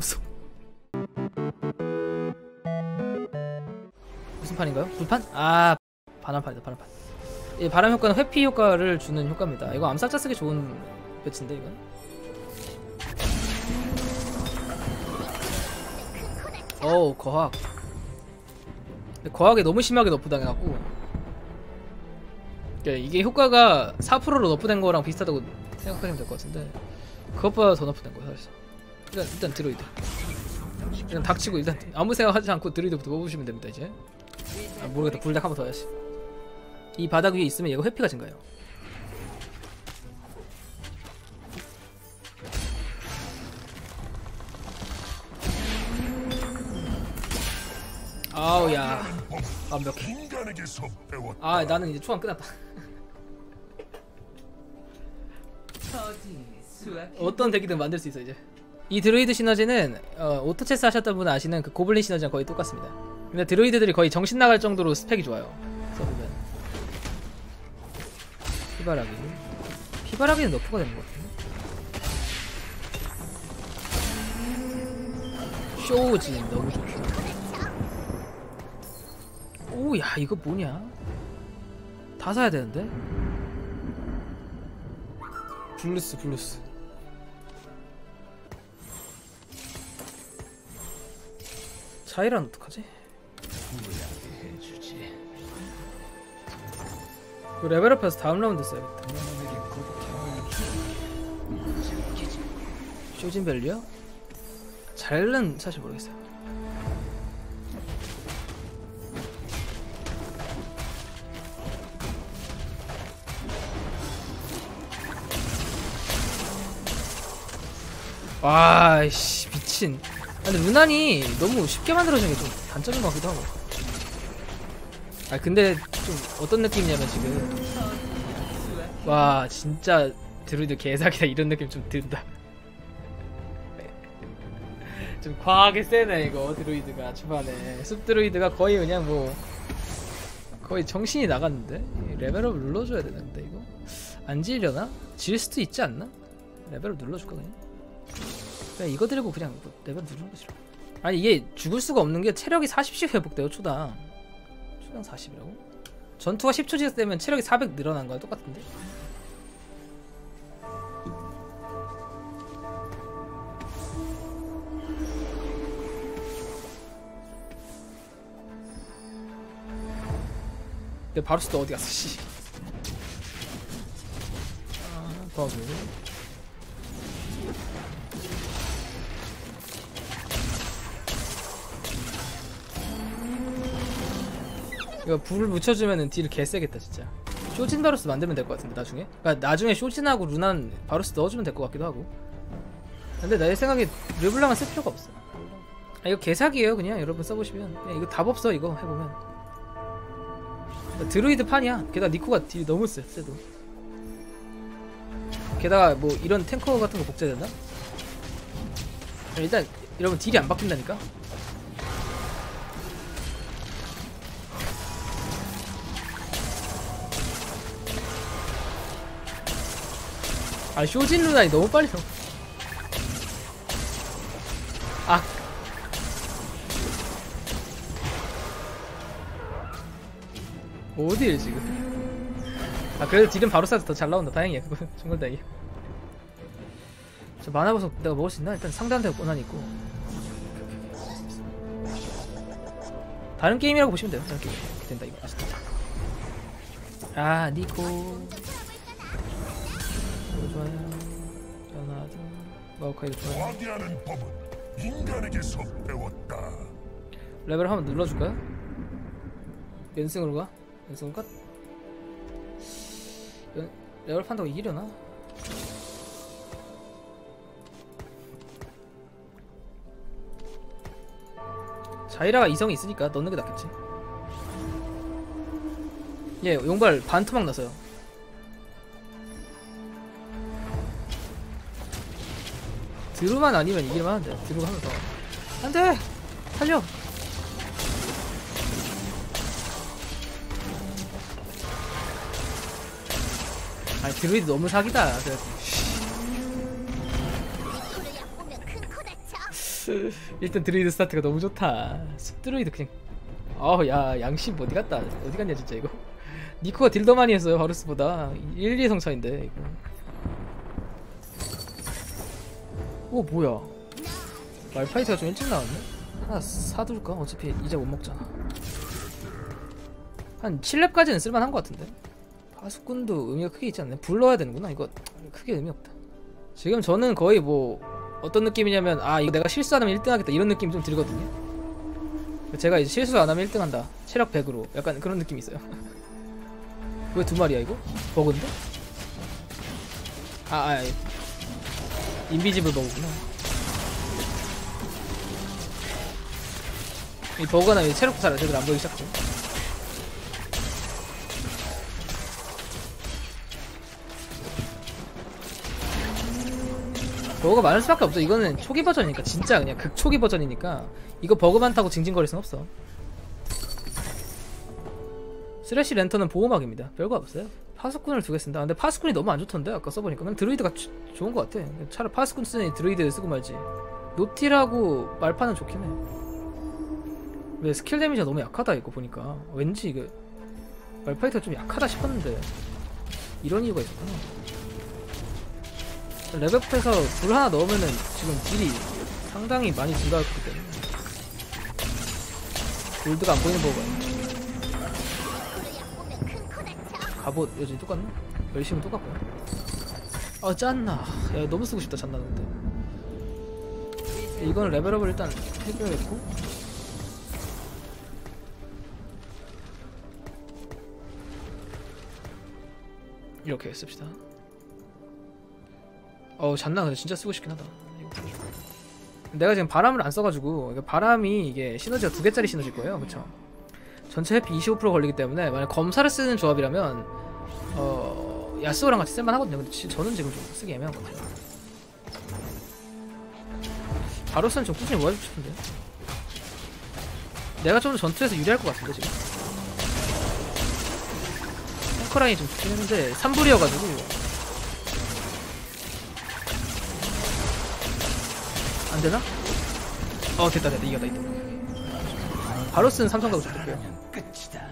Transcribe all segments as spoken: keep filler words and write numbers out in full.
감소. 무슨 판인가요? 불판? 아, 바람판이다. 바람판. 이 바람 효과는 회피 효과를 주는 효과입니다. 이거 암살자 쓰기 좋은 배치인데 이건. 어우, 거학. 근데 거학에 너무 심하게 너프 당해갖고. 이게 효과가 사 퍼센트로 너프된 거랑 비슷하다고 생각하시면 될 것 같은데 그것보다 더 너프된 거야 사실. 일단 일단 드로이드. 일단 닥치고 일단 아무 생각하지 않고 드로이드부터 뽑으시면 됩니다 이제. 아 모르겠다. 불닭 한번 더 해야지. 이 바닥 위에 있으면 얘가 회피가 증가해요. 아우 야 완벽해. 아 나는 이제 초안 끝났다. 어떤 덱이든 만들 수 있어 이제. 이 드루이드 시너지는 어, 오토체스 하셨던 분은 아시는 그 고블린 시너지랑 거의 똑같습니다. 근데 드루이드들이 거의 정신 나갈 정도로 스펙이 좋아요. 써보면 피바라기. 피바라기는 너프가 되는 것 같은데. 쇼우진 너무 좋죠. 오야 이거 뭐냐? 다 사야 되는데? 블루스 블루스. 자이란 어떡하지? 이거 레벨업해서 다음 라운드 써야겠다. 쇼진밸류요? 잘은 사실 모르겠어요. 와이씨 미친. 근데 루난이 너무 쉽게 만들어진 게 좀 단점인 것 같기도 하고. 아 근데 좀 어떤 느낌이냐면 지금 와 진짜 드루이드 개사기다 이런 느낌 좀 든다. 좀 과하게 세네 이거 드루이드가. 초반에 숲 드루이드가 거의 그냥 뭐 거의 정신이 나갔는데. 레벨업 눌러줘야 되는데 이거 안 지려나? 질 수도 있지 않나? 레벨업 눌러줄까 그냥? 그냥 이거 들고 그냥 뭐 레벨 누르는 거 싫어. 아니 이게 죽을 수가 없는 게 체력이 사십씩 회복돼요 초당. 초당 사십이라고? 전투가 십 초 지속되면 체력이 사백 늘어난 거야 똑같은데? 내 바루스도 어디 갔어 씨. 아, 바로. 이거 불을 묻혀주면은 딜 개세겠다 진짜. 쇼진 바루스 만들면 될 것 같은데 나중에. 그러니까 나중에 쇼진하고 루난 바루스 넣어주면 될 것 같기도 하고. 근데 내 생각에 르블랑은 쓸 필요가 없어. 아 이거 개사기예요 그냥 여러분 써보시면. 그냥 이거 답 없어 이거 해보면. 그러니까 드루이드 판이야. 게다가 니코가 딜 너무 쎄 쎄도. 게다가 뭐 이런 탱커 같은 거 복제된다? 일단 여러분 딜이 안 바뀐다니까. 아 쇼진 루난이 너무 빨리 써. 아 어디에 지금. 아 그래도 딜은 바로 쏴서 더 잘 나온다. 다행이야 그건. 정말 다행이야. 저 만화 보석 내가 먹을 수 있나? 일단 상대한테 권한이 있고. 다른 게임이라고 보시면 돼요. 다른 게임 된다 이거. 아 니코 과대하는 법은 인간에게서 배웠다. 레벨 한번 눌러줄까요? 연승으로 가? 연승 끝? 연, 레벨 판다고 이기려나? 자이라가 이성이 있으니까 넣는 게 낫겠지. 예, 용발 반 토막 났어요. 드루만 아니면 이길만 한데. 드루 하면 더 안돼! 살려! 아니 드루이드 너무 사기다. 나이스. 일단 드루이드 스타트가 너무 좋다. 숲드루이드 그냥. 어우 야 양심 어디갔다 어디갔냐 진짜 이거. 니코가 딜 더 많이 했어요 바루스보다. 일, 이 성 차인데 이거. 오 뭐야 말파이트가 좀 일찍 나왔네? 하나 사둘까? 어차피 이제 못 먹잖아. 한 칠 렙까지는 쓸만한 것 같은데. 파수꾼도 의미가 크게 있지 않네. 불러야 되는구나. 이거 크게 의미 없다. 지금 저는 거의 뭐 어떤 느낌이냐면 아 이거 내가 실수 안 하면 일 등 하겠다 이런 느낌이 좀 들거든요. 제가 이제 실수 안 하면 일 등 한다 체력 백으로 약간 그런 느낌이 있어요. 왜 두 마리야 이거? 버그인데? 아, 아 인비지블 버그구나. 이 버그가 나면 체력도 잘 제대로 안 보이기 시작해. 버그가 많을 수밖에 없어. 이거는 초기 버전이니까 진짜 그냥 극초기 버전이니까 이거 버그 많다고 징징거릴 순 없어. 쓰레쉬 랜턴은 보호막입니다. 별거 없어요. 파수꾼을 두 개 쓴다. 근데 파수꾼이 너무 안 좋던데 아까 써보니까. 난 드루이드가 주, 좋은 것 같아. 차라리 파수꾼 쓰니 드루이드 쓰고 말지. 노틸하고 말파는 좋긴 해. 근데 스킬 데미지가 너무 약하다 이거 보니까. 왠지 이게 말파이트가 좀 약하다 싶었는데 이런 이유가 있었구나. 레벨업해서 불 하나 넣으면은 지금 딜이 상당히 많이 증가했기 때문에 골드가 안 보이는 버그가 있네. 갑옷 여전히 똑같네? 열심히 똑같고. 아 짠나. 야 너무 쓰고 싶다 짠나. 근데 이건 레벨업을 일단 해줘야겠고. 이렇게 씁시다. 어우 잤나. 근데 진짜 쓰고 싶긴 하다. 내가 지금 바람을 안 써가지고. 바람이 이게 시너지가 두 개짜리 시너지일 거예요. 그쵸? 전체 회피 이십오 퍼센트 걸리기 때문에 만약 검사를 쓰는 조합이라면 어... 야스오랑 같이 쓸만하거든요. 근데 저는 지금 좀 쓰기 애매한 것 같아요. 바로스는 좀 꾸준히 모아주고 싶은데 내가 좀 더 전투에서 유리할 것 같은데 지금 탱커라인이 좀 좋긴 했는데 삼불이어가지고 안 되나? 어 됐다 됐다 이겼다 이겼다. 바로스는 삼성가고 좋을게요.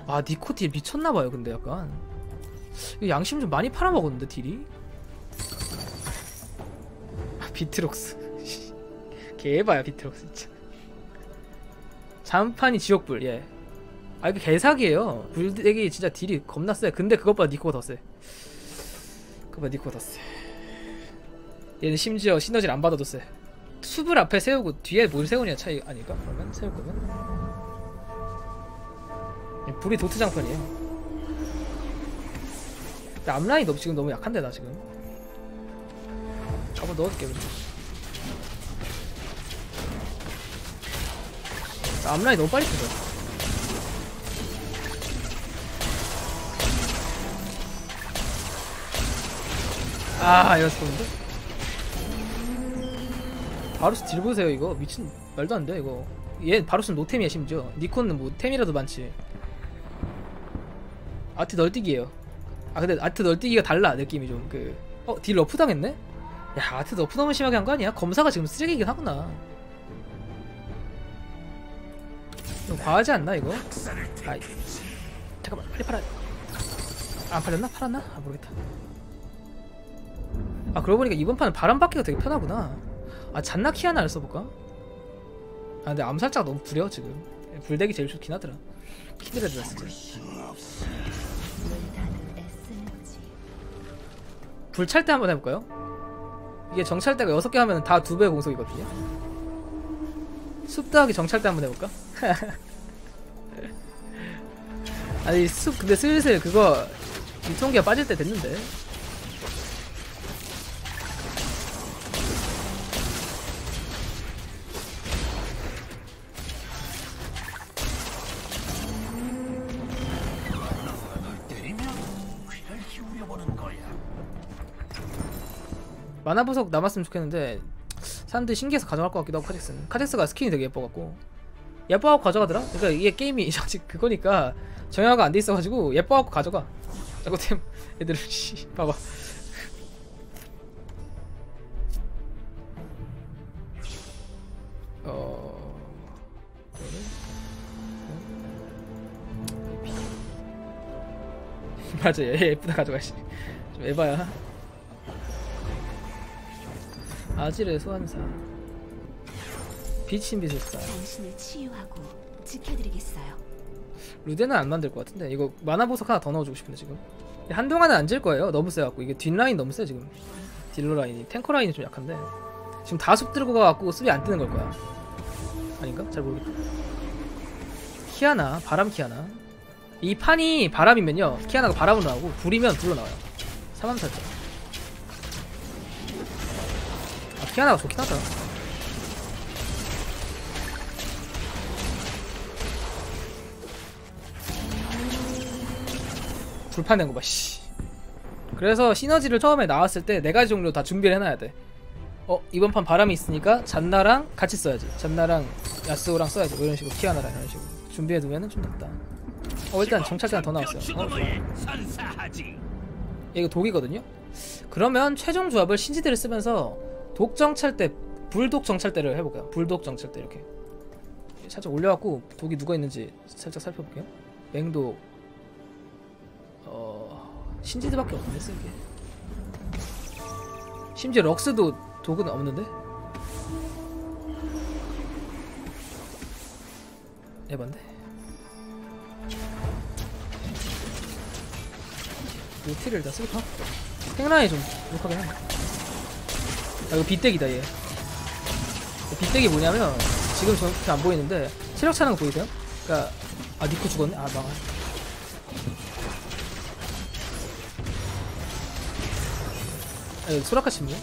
아 니코 딜 미쳤나봐요. 근데 약간 이거 양심 좀 많이 팔아먹었는데 딜이. 아, 비트록스 개봐야 비트록스 진짜. 잠판이 지옥불. 예. 아 이거 개사기에요. 불덱이 진짜 딜이 겁나 세. 근데 그것보다 니코가 더 세. 그것보다 니코가 더 세. 얘는 심지어 시너지를 안 받아도 세. 숲을 앞에 세우고 뒤에 뭘 세우냐 차이 아닐까? 그러면 세울 거면 불이 도트 장판이에요. 근데 앞라인 너무 지금 너무 약한데 나 지금. 한번 넣어줄게. 나 앞라인 너무 빨리 뜯어. 아 이거 좋은데? 바루스 딜 보세요 이거. 미친 말도 안 돼 이거. 얘 바루스는 노템이야 심지어. 니콘은 뭐 템이라도 많지. 아트 널뛰기예요. 아 근데 아트 널뛰기가 달라 느낌이 좀 그. 어? 딜 러프 당했네? 야 아트 러프 너무 심하게 한 거 아니야? 검사가 지금 쓰레기긴 하구나. 좀 과하지 않나 이거? 아이 잠깐만 빨리 팔아. 안 팔렸나? 팔았나? 아 모르겠다. 아 그러고 보니까 이번 판은 바람바퀴가 되게 편하구나. 아 잔나키 하나를 써볼까? 아 근데 암살자가 너무 부려 지금. 불덱이 제일 좋긴 하더라. 피드레 들었을 때 불 찰 때 한번 해볼까요? 이게 정찰 때가 여섯 개 하면 다 두 배 공속이거든요. 숲 더하기 정찰 때 한번 해볼까? 아니 숲 근데 슬슬 그거 유통기가 빠질 때 됐는데. 마나 보석 남았으면 좋겠는데 사람들이 신기해서 가져갈 것 같기도 하고. 카직스는 카직스가 스킨이 되게 예뻐갖고 예뻐하고 가져가더라? 그러니까 이게 게임이 아직 그거니까 정형화가 안 돼 있어가지고 예뻐하고 가져가 자꾸 템 애들을 씨 봐봐. 어 가져가지. 에프다 가져가지. 좀 에바야. 아지레 소환사. 빛신 비술사. 당신을 치유하고 지켜드리겠어요. 루데는 안 만들 것 같은데 이거 마나 보석 하나 더 넣어주고 싶은데 지금 한동안은 안 질 거예요. 너무 세갖고 이게 뒷라인 너무 세 지금. 딜러 라인이 탱커 라인이 좀 약한데 지금 다 숲 들고 가갖고 숲이 안 뜨는 걸 거야. 아닌가? 잘 모르겠다. 키아나 바람 키아나. 이 판이 바람이면요 키아나가 바람으로 나오고 불이면 불로 나와요. 삼함살짝. 아 키아나가 좋긴 하다. 불판 낸거 봐 씨. 그래서 시너지를 처음에 나왔을 때 네 가지 종류 다 준비를 해놔야 돼. 어 이번 판 바람이 있으니까 잔나랑 같이 써야지. 잔나랑 야스오랑 써야지. 뭐 이런 식으로 키아나랑 이런 식으로 준비해 두면은 좀 낫다. 어 일단 정찰자가 더 나왔어요. 어, 좋아. 얘 이거 독이거든요. 그러면 최종 조합을 신지대를 쓰면서 독 정찰대, 불독 정찰대를 해볼게요. 불독 정찰대 이렇게 살짝 올려갖고 독이 누가 있는지 살짝 살펴볼게요. 맹독. 어 신지드밖에 없는데 쓴 게. 심지어 럭스도 독은 없는데. 에반데. 요티를 다 쓸까? 탱라인이 좀 욕하긴 하네. 아 이거 빗대기다 얘. 빗대기 뭐냐면 지금 저렇게 안 보이는데 체력 차는 거 보이세요? 그러니까 아 니코 죽었네. 아 망한. 아, 소라카 침묵.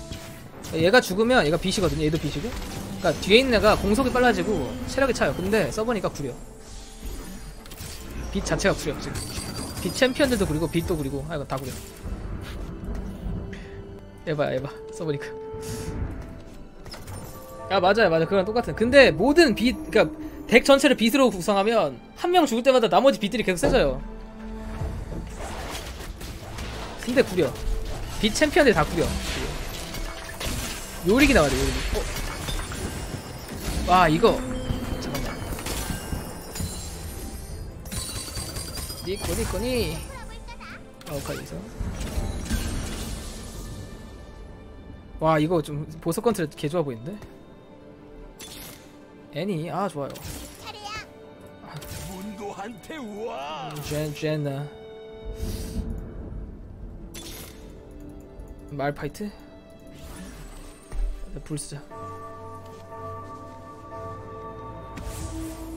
얘가 죽으면 얘가 빛이거든요. 얘도 빛이고. 그러니까 뒤에 있는 애가 공속이 빨라지고 체력이 차요. 근데 써보니까 구려. 빛 자체가 구려 지금. 빛 챔피언들도 구리고 빛도 구리고 아 이거 다 구려. 에바야 에바 써보니까. 아 맞아요 맞아 그거랑 똑같은. 근데 모든 빛 그러니까 덱 전체를 빛으로 구성하면 한 명 죽을 때마다 나머지 빛들이 계속 세져요. 근데 구려. 빛 챔피언들 다 구려. 요릭이 나와야 돼, 요릭이. 어? 와, 이거. 잠깐만. 니코, 니코니. 아웃카이에서. 와, 이거 좀 보석 컨트롤 개 좋아 보이는데? 애니, 아, 좋아요. 젠, 젠나. 말 파이트? 불 쓰자.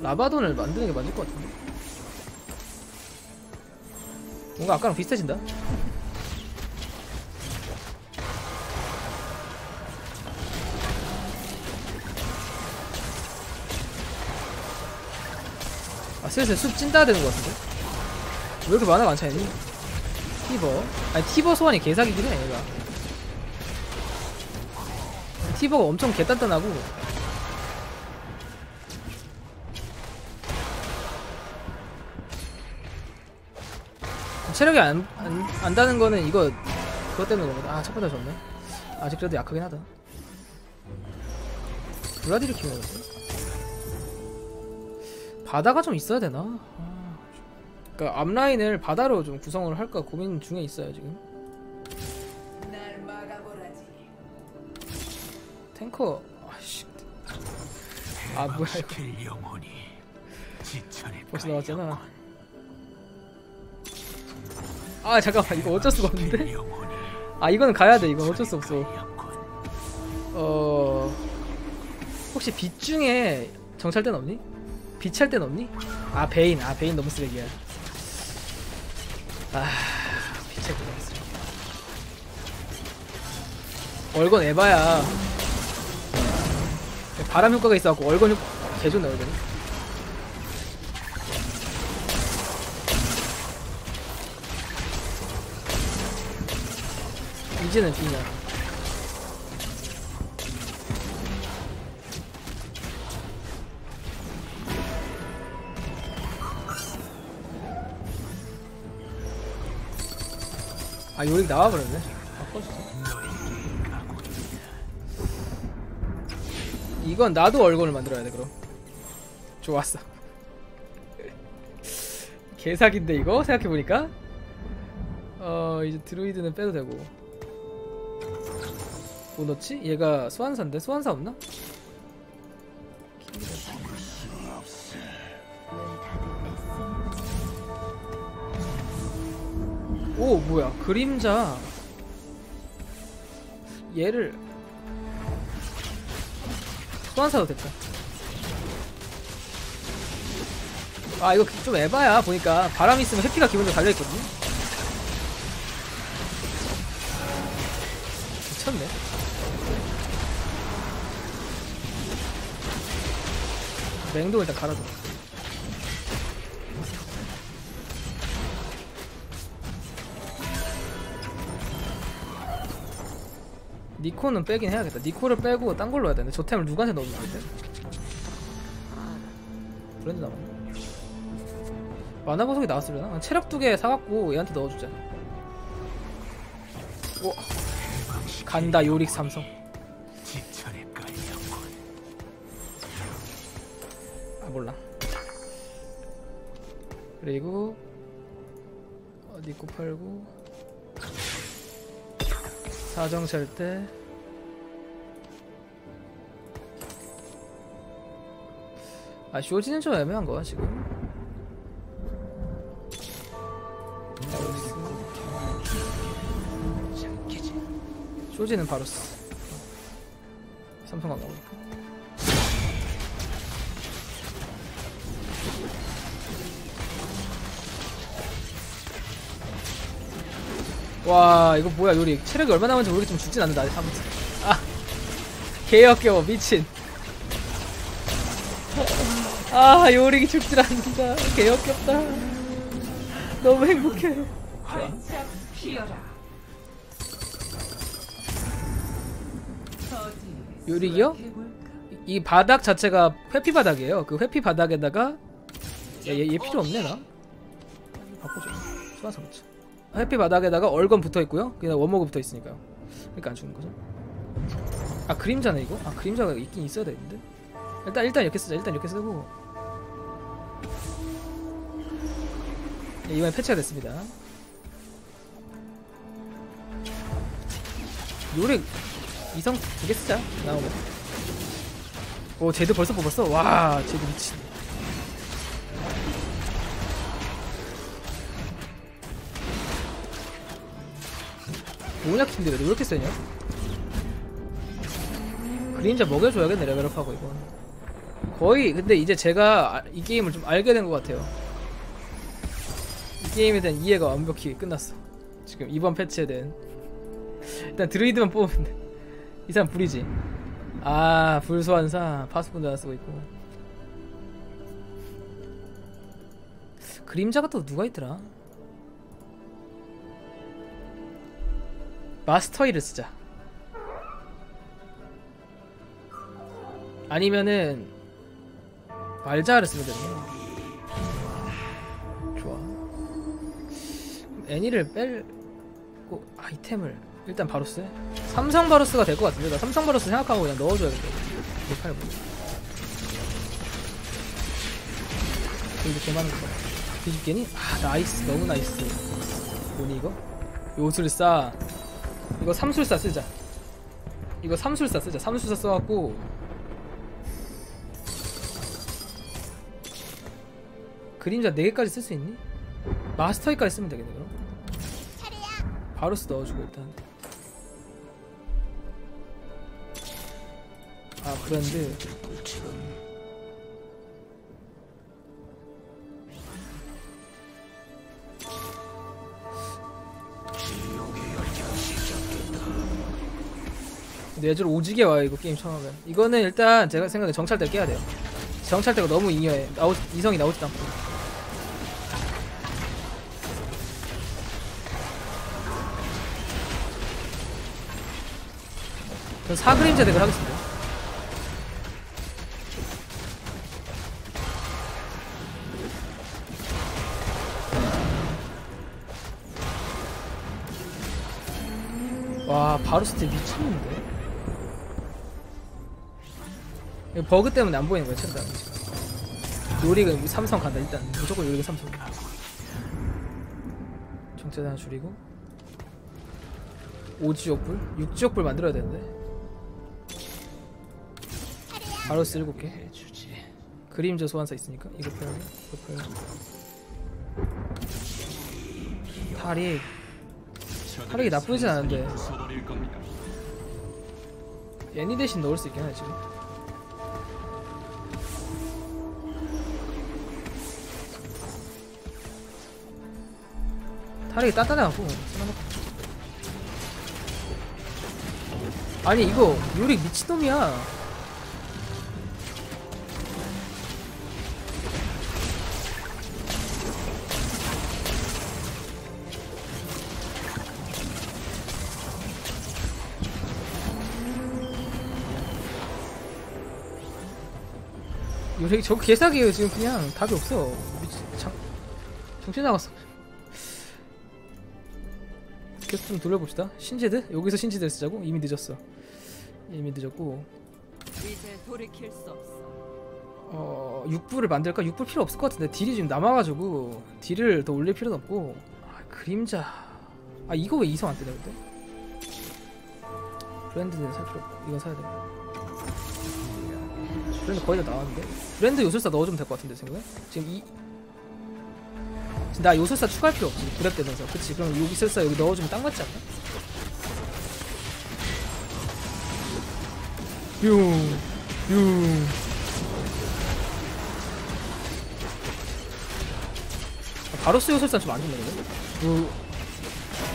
라바돈을 만드는 게 맞을 것 같은데. 뭔가 아까랑 비슷해진다. 아 슬슬 숲 찐따야 되는 것 같은데. 왜 이렇게 만화가 안 차있니? 티버. 아니 티버 소환이 개사기긴 해 얘가. 티버가 엄청 개단단하고 체력이 안, 안, 안다는 거는 이거 그것 때문에 그런 거다. 아, 첫 번째 졌네. 아직 그래도 약하긴 하다. 블라디를 키우는 거지. 바다가 좀 있어야 되나? 아, 그러니까 앞라인을 바다로 좀 구성을 할까 고민 중에 있어요 지금. 탱커 아씨 아 뭐야 이거 벌써 나왔잖아. 아 잠깐만 이거 어쩔 수가 없는데. 아 이건 가야돼. 이건 어쩔 수 없어. 어 혹시 빛 중에 정찰대는 없니? 빛찰대는 없니? 아 베인. 아 베인 너무 쓰레기야. 아 빛찰대 너무 쓰레기. 얼건 에바야. 바람 효과가 있어갖고 얼건 효과 개존나. 얼건 이제는 비냐. 아 요리 나와버렸네. 아 꺼졌어. 이건 나도 얼굴을 만들어야 돼 그럼. 좋았어. 개사기인데 이거 생각해보니까 어 이제 드루이드는 빼도 되고. 뭐 넣지? 얘가 소환사인데? 소환사 없나? 오 뭐야 그림자. 얘를 소환사도 됐다. 아 이거 좀 에바야. 보니까 바람이 있으면 해피가 기본적으로 달려있거든요. 미쳤네. 맹독 일단 갈아줘. 니코는 빼긴 해야겠다. 니코를 빼고 딴 걸로 해야 되는데 저 템을 누구한테 넣으면 안 돼? 브랜드 남았네. 만화 보석이 나왔으려나? 체력 두 개 사갖고 얘한테 넣어주자. 오, 간다 요릭 삼성. 아 몰라. 그리고 어, 니코 팔고 사정 찰 때 아 쇼지는 좀 애매한 거야 지금. 쇼지는 바로 쓰. 삼성 안 나오니까. 와 이거 뭐야 요릭. 체력이 얼마 남았는지 모르겠지만 죽진 않는다 아직 아무튼. 아 개역겨워 미친. 아 요릭이 죽질 않는다. 개역겹다. 너무 행복해. 활짝 피어라. 요릭이요? 이 바닥 자체가 회피 바닥이에요. 그 회피 바닥에다가 얘, 얘 필요 없네 나. 바꾸자. 쏘아서 붙자. 회피 바닥에다가 얼건 붙어 있고요. 그냥 원목이 붙어 있으니까요. 그러니까 안 죽는 거죠. 아 그림자네 이거. 아 그림자가 있긴 있어야 되는데. 일단 일단 이렇게 쓰자. 일단 이렇게 쓰고. 네, 이번에 패치가 됐습니다. 요릭. 이성 두 개 쓰자. 나오고. 오, 쟤도 벌써 뽑았어? 와, 쟤도 미친. 공략팀인데 왜 이렇게 세냐? 그림자 먹여줘야겠네, 레벨업하고, 이건. 거의, 근데 이제 제가 이 게임을 좀 알게 된 것 같아요. 이 게임에 대한 이해가 완벽히 끝났어. 지금 이번 패치에 대한. 일단 드루이드만 뽑으면 돼. 이 사람 불이지. 아 불소환사 파수꾼도 하나 쓰고 있고. 그림자가 또 누가 있더라. 마스터이를 쓰자. 아니면은 말자를 쓰면 되네. 좋아. 애니를 빼고 아이템을 일단 바로스? 삼성 바로스가 될 것 같은데? 나 삼성 바로스 생각하고 그냥 넣어줘야겠다. 팔고 이거 개 많은 거 봐. 뒤집게니? 아 나이스. 너무 나이스. 뭐니 이거? 요술사 이거 삼술사 쓰자. 이거 삼술사 쓰자. 삼술사 써갖고 그림자 네 개까지 쓸 수 있니? 마스터이까지 쓰면 되겠네 그럼? 바로스 넣어주고 일단. 아 브랜드 뇌절 오지게 와요 이거 게임 처음에. 이거는 일단 제가 생각에 정찰대 깨야 돼요. 정찰대가 너무 잉여해. 나오, 이성이 나오지도 않고. 전 사그림자 덱을 하겠습니다. 와 바로스 덱 미쳤는데? 이거 버그 때문에 안 보이는 거야 챔다. 요릭은 삼성 간다. 일단 무조건 요릭은 삼성. 정체도 하나 줄이고. 오 지역불? 육 지역불 만들어야 되는데. 바로스 일곱 개. 그림자 소환사 있으니까 이거 표현해. 이거 표현해. 탈이. 탈이 나쁘진 않은데. 애니 대신 넣을 수 있긴 하지. 탈이 따뜻해갖고. 아니 이거 요릭 미친놈이야. 요릭 저거 개사기예요. 지금 그냥 답이 없어. 미치, 장, 정신 나갔어. 계속 좀 돌려봅시다. 신제드? 여기서 신제드를 쓰자고? 이미 늦었어. 이미 늦었고 이제 돌이킬 수 없어. 어... 육부를 만들까? 육부 필요 없을 것 같은데 딜이 지금 남아가지고 딜을 더 올릴 필요는 없고. 아, 그림자... 아 이거 왜 이성 안 뜨냐 그때? 브랜드는 살 필요 없고 이건 사야 됩니다. 브랜드 거의 다 나왔는데? 브랜드 요술사 넣어주면 될 것 같은데 생각해? 지금 이.. 지금 나 요술사 추가할 필요 없지. 구렙 되면서 그치? 그럼 여기 요술사 여기 넣어주면 딱 맞지 않나? 뿅! 뿅! 아, 바로스 요술사 좀 안 좋네 이거?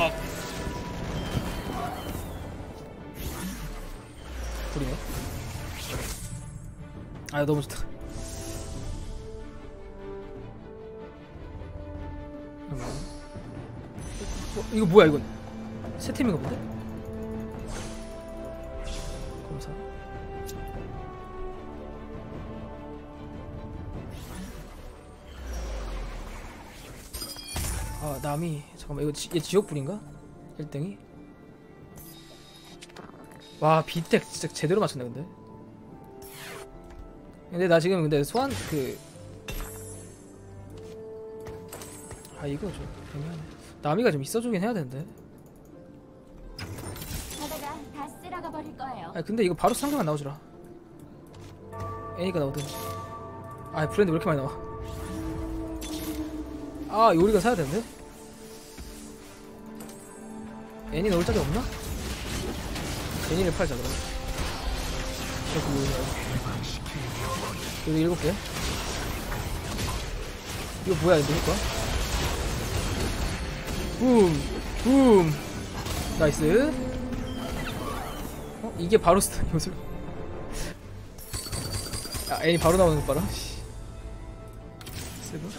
아. 불이네. 아 너무 좋다. 어, 이거 뭐야 이건? 새 팀인가 본데? 검사. 아 남이 잠깐만 이거 지, 얘 지옥불인가? 일 등이? 와 비텍 진짜 제대로 맞췄네 근데. 근데 나 지금 근데 소환 그.. 아 이거 좀 애매하네. 나미가 좀 있어주긴 해야 되는데. 가다가 다 쓸어가 버릴 거예요. 아 근데 이거 바로 상대만 나오지라. 애니가 나오든. 아 브랜드 왜 이렇게 많이 나와? 아 요리가 사야 되는데? 애니 넣을 자리 없나? 애니를 팔자 그럼. 여기 일곱 개. 이거 뭐야? 이거 누굴 거야? 붐, 붐. 나이스. 어? 이게 바로 스타 요술. 아, 애니 바로 나오는 거 봐라. 세븐.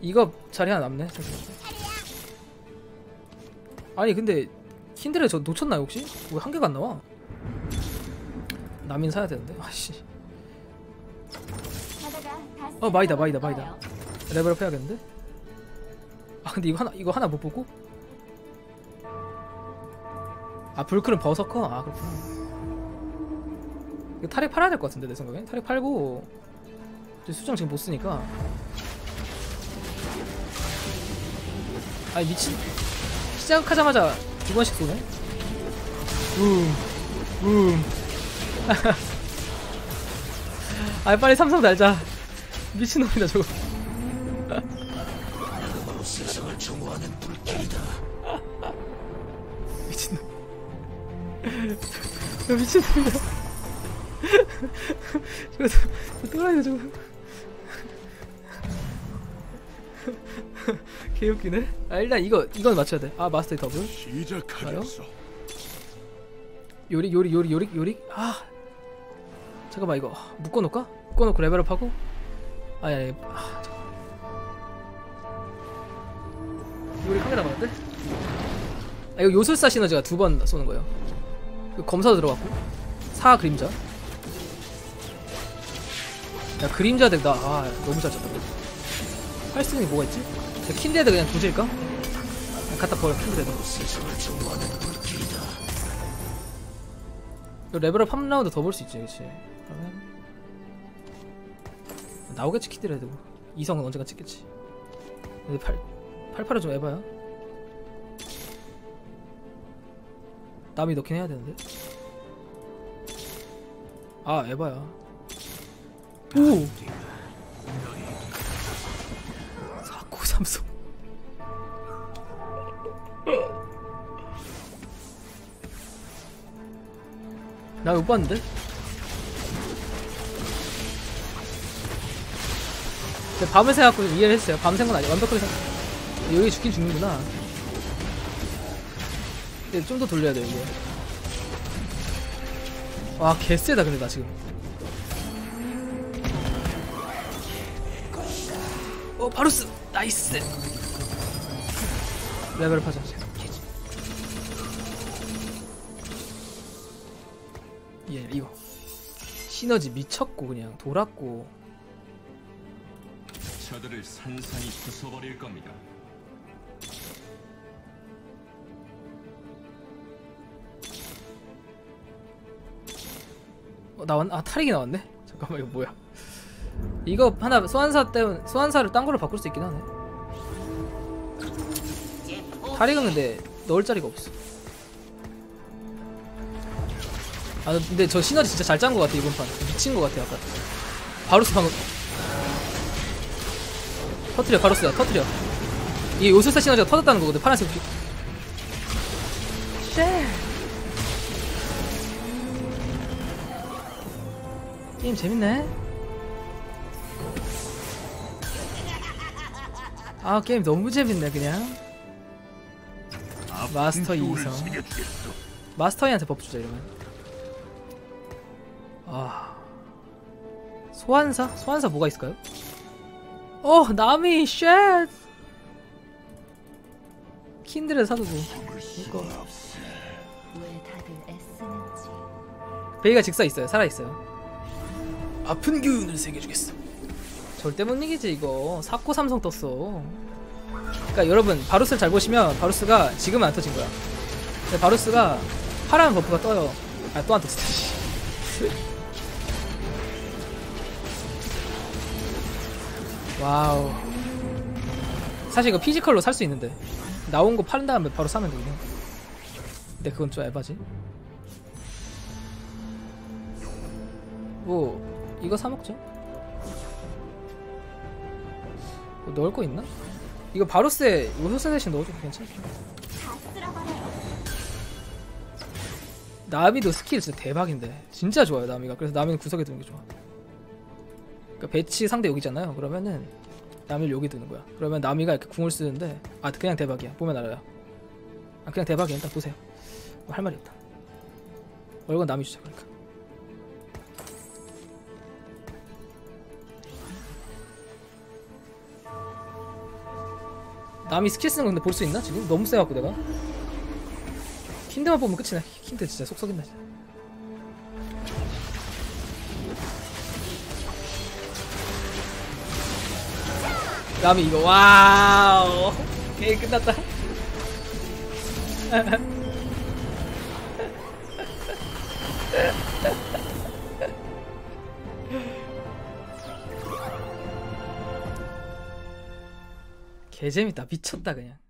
이거 자리 하나 남네. 아니 근데 힌드레 저 놓쳤나요 혹시? 왜 한 개가 안 나와? 남인 사야 되는데. 아씨. 어 마이다 마이다 마이다. 레벨업 해야겠는데? 아 근데 이거 하나 이거 하나 못 보고? 아 불클은 버서커. 아 그렇구나. 이거 탈이 팔아야 될 것 같은데 내 생각엔. 탈이 팔고 수정 지금 못 쓰니까. 아니 미친. 시작하자마자 두 번씩 쏘네. 우우 아 빨리 삼성 날자. 미친놈이다 저거. 바로 세상을 정화하는 불길이다. 미친놈. 미친놈이다. 저거 또라이다 저거. 개웃기네. 아 일단 이거 이건 맞춰야 돼. 아 마스터의 더블. 시작하겠어. 요릭 요릭 요릭 요릭 요릭. 아. 잠깐만 이거 묶어놓을까? 묶어놓고 레벨업하고? 아니 아니 아, 요리 한 개 남았는데? 아 이거 요술사 시너지가 두 번 쏘는 거예요. 검사도 들어갔고 사 그림자. 야 그림자 덱 나 아 너무 잘 쳤다. 할 수 있는 게 뭐가 있지? 킨데드 그냥 조질까? 그냥 갖다 버려 킨데드. 레벨업 삼 라운드 더 볼 수 있지 그치? 그러면 나오겠지 키드레드. 이성은 언젠가 찍겠지. 근데 팔 팔팔을 좀 해봐요. 남이 넣긴 해야 되는데. 아 에바야. 오. 사쿠 삼성. 나 못 봤는데? 근데 밤을 생각하고 이해를 했어요. 밤 생각은 아니야. 완벽하게 생각. 여기 죽긴 죽는구나. 근데 좀 더 돌려야 돼 이거. 와 개쎄다. 근데 나 지금. 어 바루스 나이스. 레벨을 파자. 예 이거 시너지 미쳤고 그냥 돌았고. 저들을 산산이 부숴버릴 겁니다. 어 나왔.. 아 탈익이 나왔네? 잠깐만 이거 뭐야. 이거 하나 소환사 때문에 소환사를 딴 걸로 바꿀 수 있긴 하네. 탈익은 근데 넣을 자리가 없어. 아 근데 저 시너지 진짜 잘 짠 것 같아 이번 판. 미친 것 같아 약간. 바루스 방금 터트려. 바루스야 터트려. 이게 요술사 시너지가 터졌다는 거거든. 파란색 피... 게임 재밌네. 아 게임 너무 재밌네 그냥. 마스터 이성 마스터이한테 버프 주자 이러면. 아 소환사? 소환사 뭐가 있을까요? 어! 나미! 쉣! 킨들에 사두고 이거 베이가 직사 있어요. 살아있어요. 아픈 기운을 새겨주겠어. 절대 못 이기지 이거. 사코 삼성 떴어. 그니까 여러분 바루스를 잘 보시면 바루스가 지금은 안 터진거야. 근데 바루스가 파란 버프가 떠요. 아 또 안 떴어. 와우. 사실 이거 피지컬로 살 수 있는데 나온 거 파는 다음에 바로 사면 되긴 해. 근데 그건 좀 에바지. 뭐 이거 사 먹죠. 뭐 넣을 거 있나? 이거 바루스에 요소세 대신 넣어줘도 괜찮지. 나미도 스킬 진짜 대박인데 진짜 좋아요 나미가. 그래서 나미는 구석에 두는 게 좋아. 그러니까 배치 상대 여기잖아요. 그러면은 나미를 여기 두는 거야. 그러면 나미가 이렇게 궁을 쓰는데 아 그냥 대박이야. 보면 알아요. 아 그냥 대박이야. 딱 보세요. 뭐 할 말이 없다. 얼굴 나미 주자. 그러니까 나미 스킬 쓰는 거 근데 볼 수 있나 지금? 너무 세갖고 내가 힌트만 보면 끝이네. 힌트 진짜 속 썩인다. 남이 이거 와우 게임 끝났다. 개재밌다. 미쳤다 그냥.